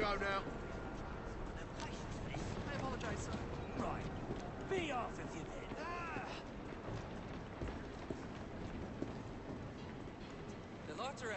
go now. I apologize, sir. Right. Be off if you did. The lights are out.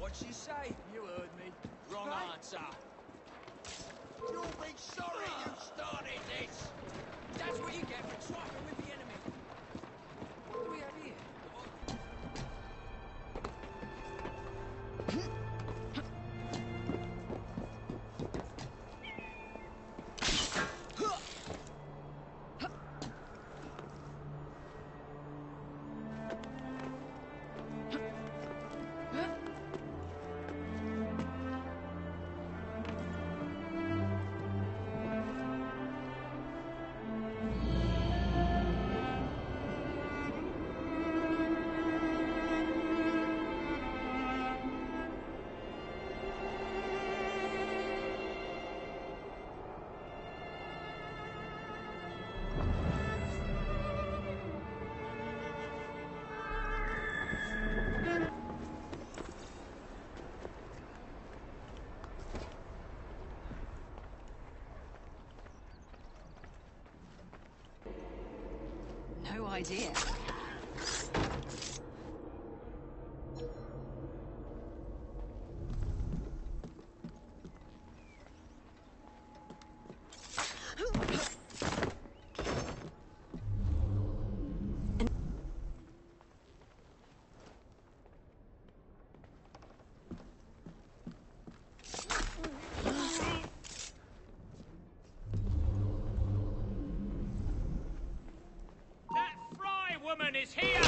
What'd she say? You heard me. Wrong answer. You'll be sorry you started this. That's what you get for swapping with the enemy. What do we have here? No idea. Is here!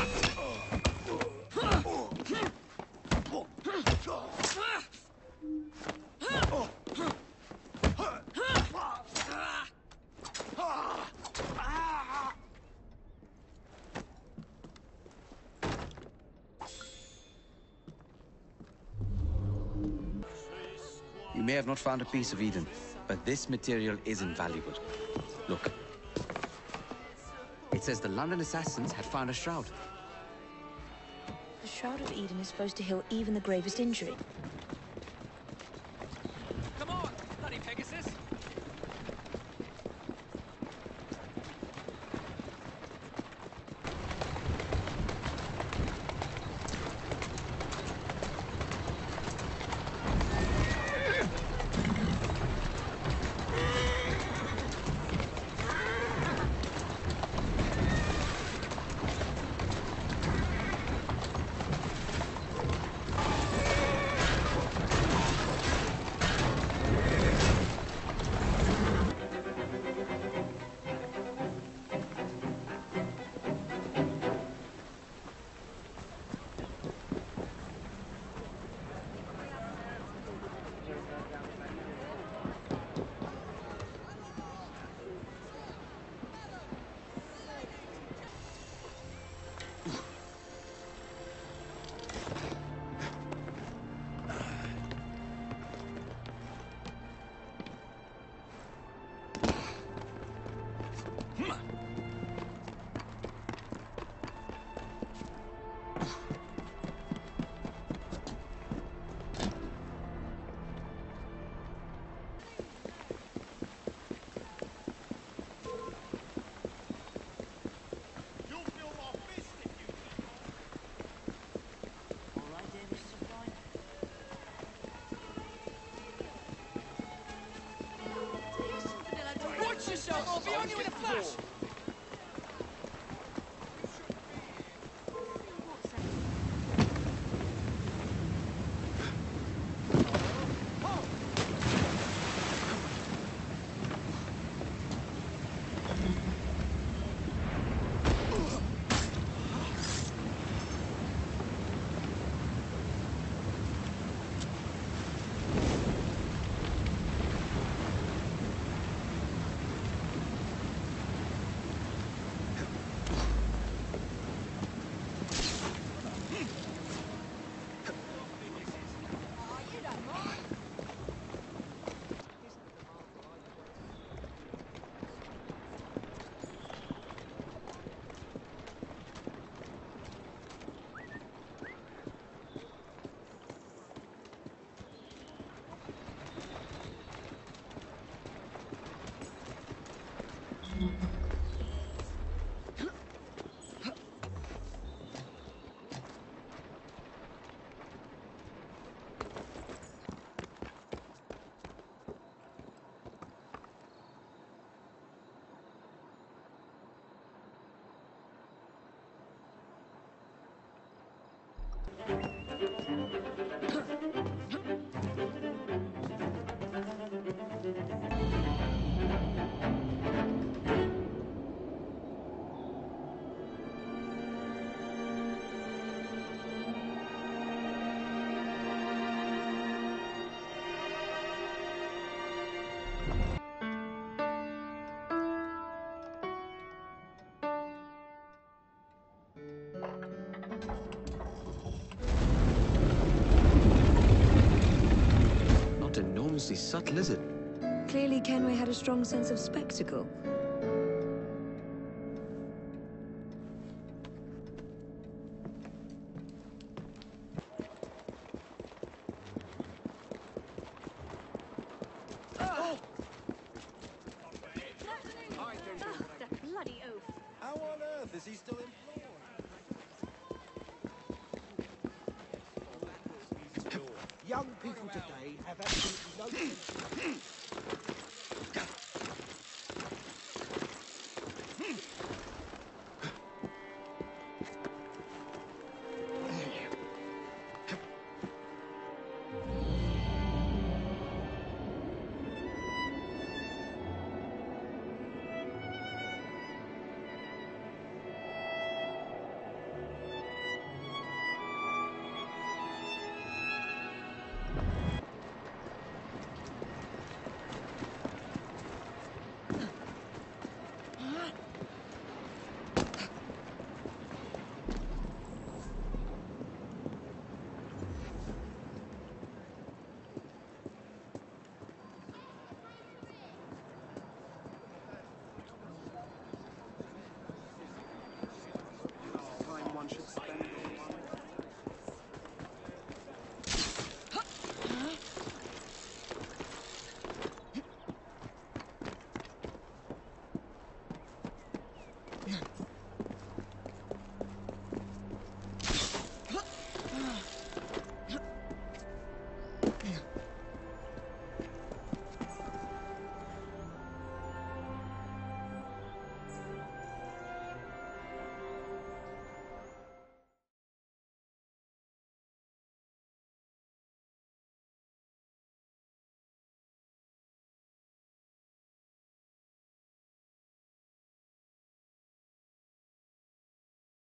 You may have not found a piece of Eden, but this material is invaluable. Look. It says the London assassins had found a shroud. The Shroud of Eden is supposed to heal even the gravest injury. Come on, bloody Pegasus! I'll be on you in a flash! Subtle, is it? Clearly, Kenway had a strong sense of spectacle. Young people today have absolutely no...